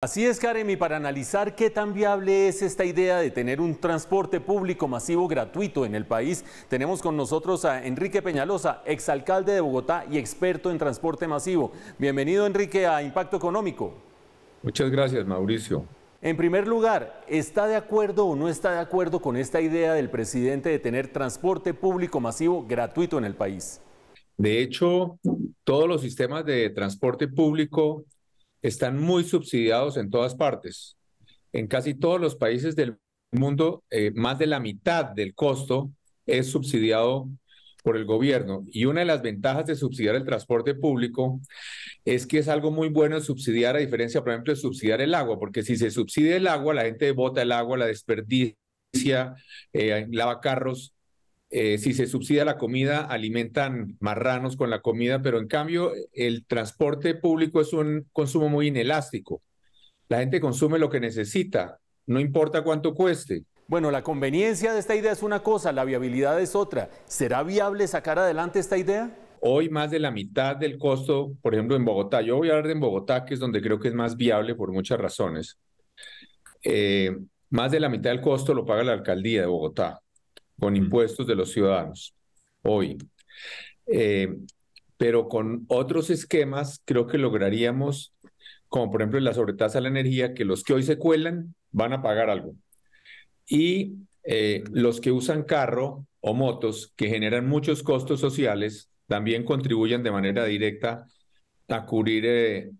Así es, Karen, y para analizar qué tan viable es esta idea de tener un transporte público masivo gratuito en el país, tenemos con nosotros a Enrique Peñalosa, exalcalde de Bogotá y experto en transporte masivo. Bienvenido, Enrique, a Impacto Económico. Muchas gracias, Mauricio. En primer lugar, ¿está de acuerdo o no está de acuerdo con esta idea del presidente de tener transporte público masivo gratuito en el país? De hecho, todos los sistemas de transporte público están muy subsidiados en todas partes. En casi todos los países del mundo, más de la mitad del costo es subsidiado por el gobierno. Y una de las ventajas de subsidiar el transporte público es que es algo muy bueno subsidiar, a diferencia, por ejemplo, de subsidiar el agua, porque si se subsidia el agua, la gente bota el agua, la desperdicia, lava carros. Si se subsidia la comida, alimentan marranos con la comida, pero en cambio el transporte público es un consumo muy inelástico. La gente consume lo que necesita, no importa cuánto cueste. Bueno, la conveniencia de esta idea es una cosa, la viabilidad es otra. ¿Será viable sacar adelante esta idea? Hoy más de la mitad del costo, por ejemplo en Bogotá, yo voy a hablar de Bogotá, que es donde creo que es más viable por muchas razones, más de la mitad del costo lo paga la alcaldía de Bogotá, con impuestos de los ciudadanos hoy. Pero con otros esquemas creo que lograríamos, como por ejemplo la sobretasa a la energía, que los que hoy se cuelan van a pagar algo. Y los que usan carro o motos, que generan muchos costos sociales, también contribuyen de manera directa a cubrir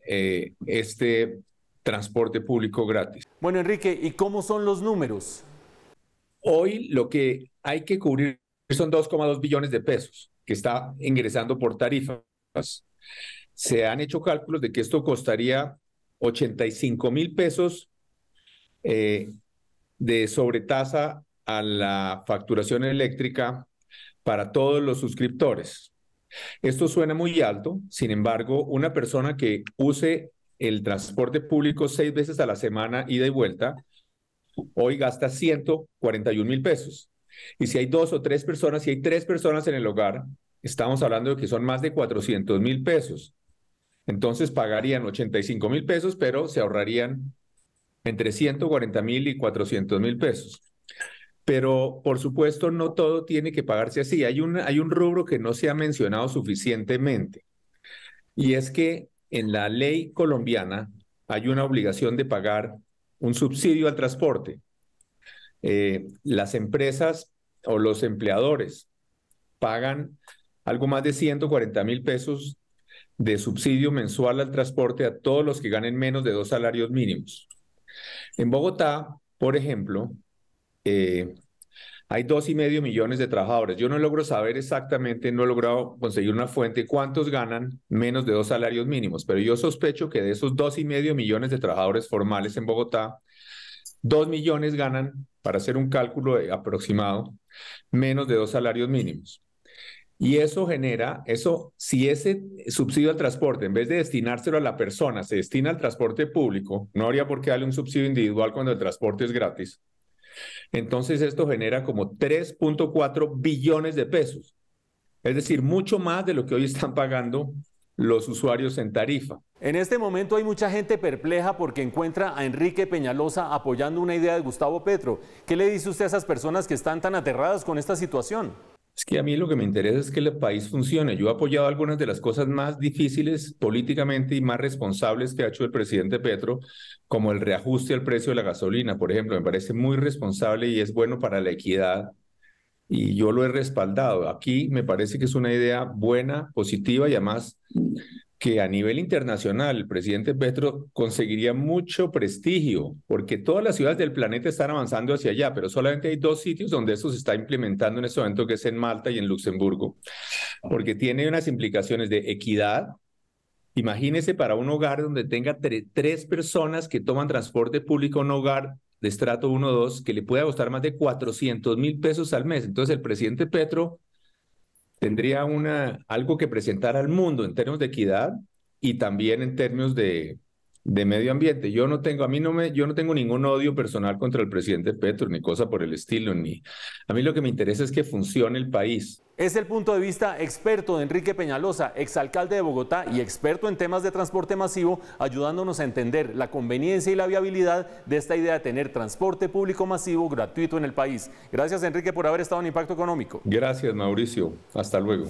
este transporte público gratis. Bueno, Enrique, ¿y cómo son los números? Hoy lo que hay que cubrir son 2,2 billones de pesos que está ingresando por tarifas. Se han hecho cálculos de que esto costaría 85.000 pesos de sobretasa a la facturación eléctrica para todos los suscriptores. Esto suena muy alto, sin embargo, una persona que use el transporte público 6 veces a la semana, ida y vuelta, hoy gasta 141.000 pesos. Y si hay 2 o 3 personas, si hay 3 personas en el hogar, estamos hablando de que son más de 400.000 pesos. Entonces pagarían 85.000 pesos, pero se ahorrarían entre 140.000 y 400.000 pesos. Pero, por supuesto, no todo tiene que pagarse así. Hay un rubro que no se ha mencionado suficientemente. Y es que en la ley colombiana hay una obligación de pagar un subsidio al transporte. Las empresas o los empleadores pagan algo más de 140.000 pesos de subsidio mensual al transporte a todos los que ganen menos de 2 salarios mínimos. En Bogotá, por ejemplo, hay 2,5 millones de trabajadores. Yo no logro saber exactamente, no he logrado conseguir una fuente cuántos ganan menos de 2 salarios mínimos, pero yo sospecho que de esos 2,5 millones de trabajadores formales en Bogotá, 2 millones ganan, para hacer un cálculo aproximado, menos de 2 salarios mínimos. Y eso genera, si ese subsidio al transporte, en vez de destinárselo a la persona, se destina al transporte público, no habría por qué darle un subsidio individual cuando el transporte es gratis. Entonces esto genera como 3,4 billones de pesos, es decir, mucho más de lo que hoy están pagando los usuarios en tarifa. En este momento hay mucha gente perpleja porque encuentra a Enrique Peñalosa apoyando una idea de Gustavo Petro. ¿Qué le dice usted a esas personas que están tan aterradas con esta situación? Es que a mí lo que me interesa es que el país funcione. Yo he apoyado algunas de las cosas más difíciles políticamente y más responsables que ha hecho el presidente Petro, como el reajuste al precio de la gasolina, por ejemplo. Me parece muy responsable y es bueno para la equidad, y yo lo he respaldado. Aquí me parece que es una idea buena, positiva, y además que a nivel internacional el presidente Petro conseguiría mucho prestigio, porque todas las ciudades del planeta están avanzando hacia allá, pero solamente hay 2 sitios donde esto se está implementando en este momento, que es en Malta y en Luxemburgo, porque tiene unas implicaciones de equidad. Imagínese para un hogar donde tenga 3 personas que toman transporte público, un hogar de estrato 1 o 2, que le pueda costar más de 400.000 pesos al mes. Entonces el presidente Petro tendría algo que presentar al mundo en términos de equidad y también en términos de de medio ambiente. Yo no tengo, yo no tengo ningún odio personal contra el presidente Petro, ni cosa por el estilo, ni... A mí lo que me interesa es que funcione el país. Es el punto de vista experto de Enrique Peñalosa, exalcalde de Bogotá y experto en temas de transporte masivo, ayudándonos a entender la conveniencia y la viabilidad de esta idea de tener transporte público masivo gratuito en el país. Gracias, Enrique, por haber estado en Impacto Económico. Gracias, Mauricio. Hasta luego.